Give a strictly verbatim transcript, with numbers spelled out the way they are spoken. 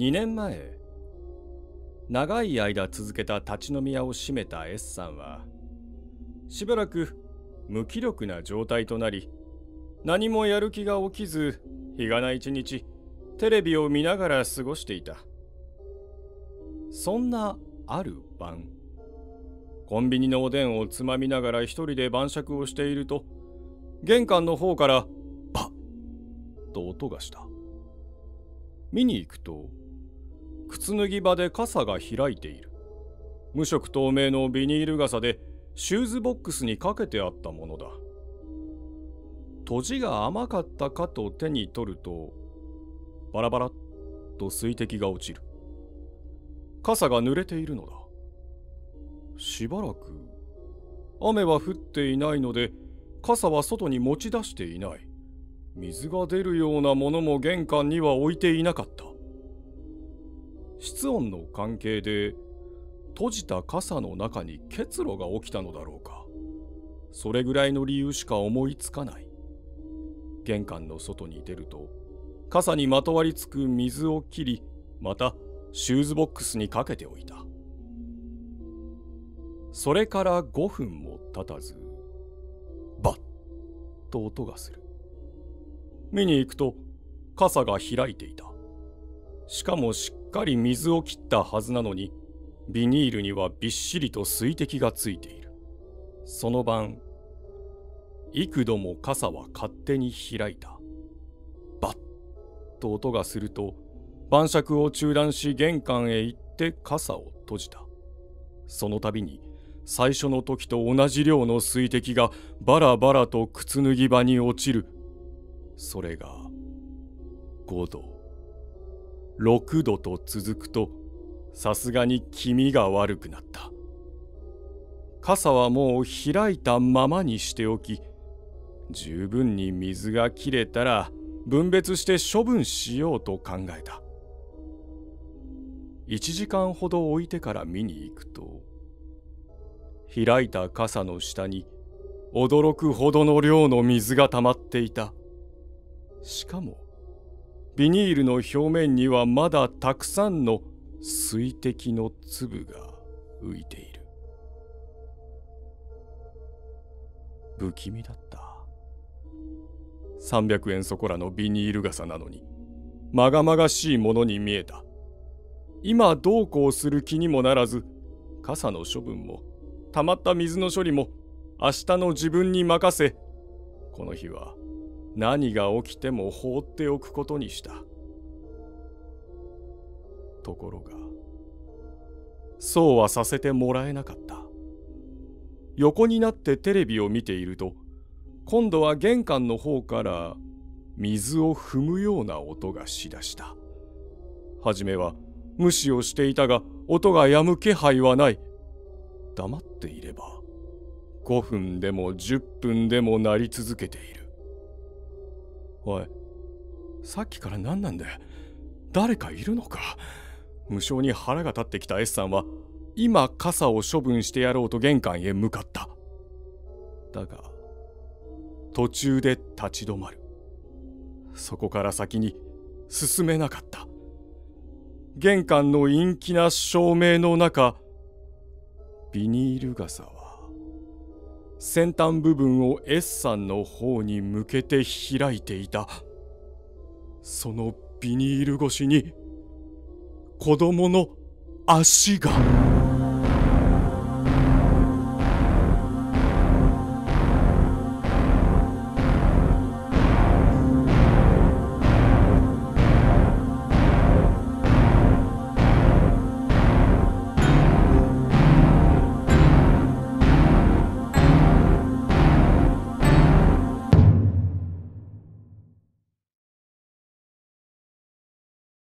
にねんまえ、長い間続けた立ち飲み屋を閉めた S さんは、しばらく無気力な状態となり、何もやる気が起きず、日がな一日、テレビを見ながら過ごしていた。そんなある晩、コンビニのおでんをつまみながら一人で晩酌をしていると、玄関の方からパッと音がした。見に行くと、靴脱ぎ場で傘が開いている。無色透明のビニール傘でシューズボックスにかけてあったものだ。とじが甘かったかと手に取ると、バラバラっと水滴が落ちる。傘が濡れているのだ。しばらく雨は降っていないので、傘は外に持ち出していない。水が出るようなものも玄関には置いていなかった。室温の関係で閉じた傘の中に結露が起きたのだろうか。それぐらいの理由しか思いつかない。玄関の外に出ると、傘にまとわりつく水を切り、またシューズボックスにかけておいた。それからごふんも経たず、バッと音がする。見に行くと傘が開いていた。しかもしっかり水を切ったはずなのに、ビニールにはびっしりと水滴がついている。その晩、幾度も傘は勝手に開いた。バッと音がすると、晩酌を中断し玄関へ行って傘を閉じた。その度に最初の時と同じ量の水滴がバラバラと靴脱ぎ場に落ちる。それがごど、ろくどと続くと、さすがに気味が悪くなった。傘はもう開いたままにしておき、十分に水が切れたら分別して処分しようと考えた。いちじかんほど置いてから見に行くと、開いた傘の下に驚くほどの量の水が溜まっていた。しかもビニールの表面にはまだたくさんの水滴の粒が浮いている。不気味だった。さんびゃくえんそこらのビニール傘なのに、まがまがしいものに見えた。今どうこうする気にもならず、傘の処分もたまった水の処理も明日の自分に任せ、この日は何が起きても放っておくことにした。ところがそうはさせてもらえなかった。横になってテレビを見ていると、今度は玄関の方から水を踏むような音がしだした。はじめは無視をしていたが、音が止む気配はない。黙っていればごふんでもじゅっぷんでも鳴り続けている。おい、さっきから何なんだよ。誰かいるのか。無性に腹が立ってきた S さんは、今傘を処分してやろうと玄関へ向かった。だが途中で立ち止まる。そこから先に進めなかった。玄関の陰気な照明の中、ビニール傘は先端部分を S さんの方に向けて開いていた。そのビニール越しに子供の足が。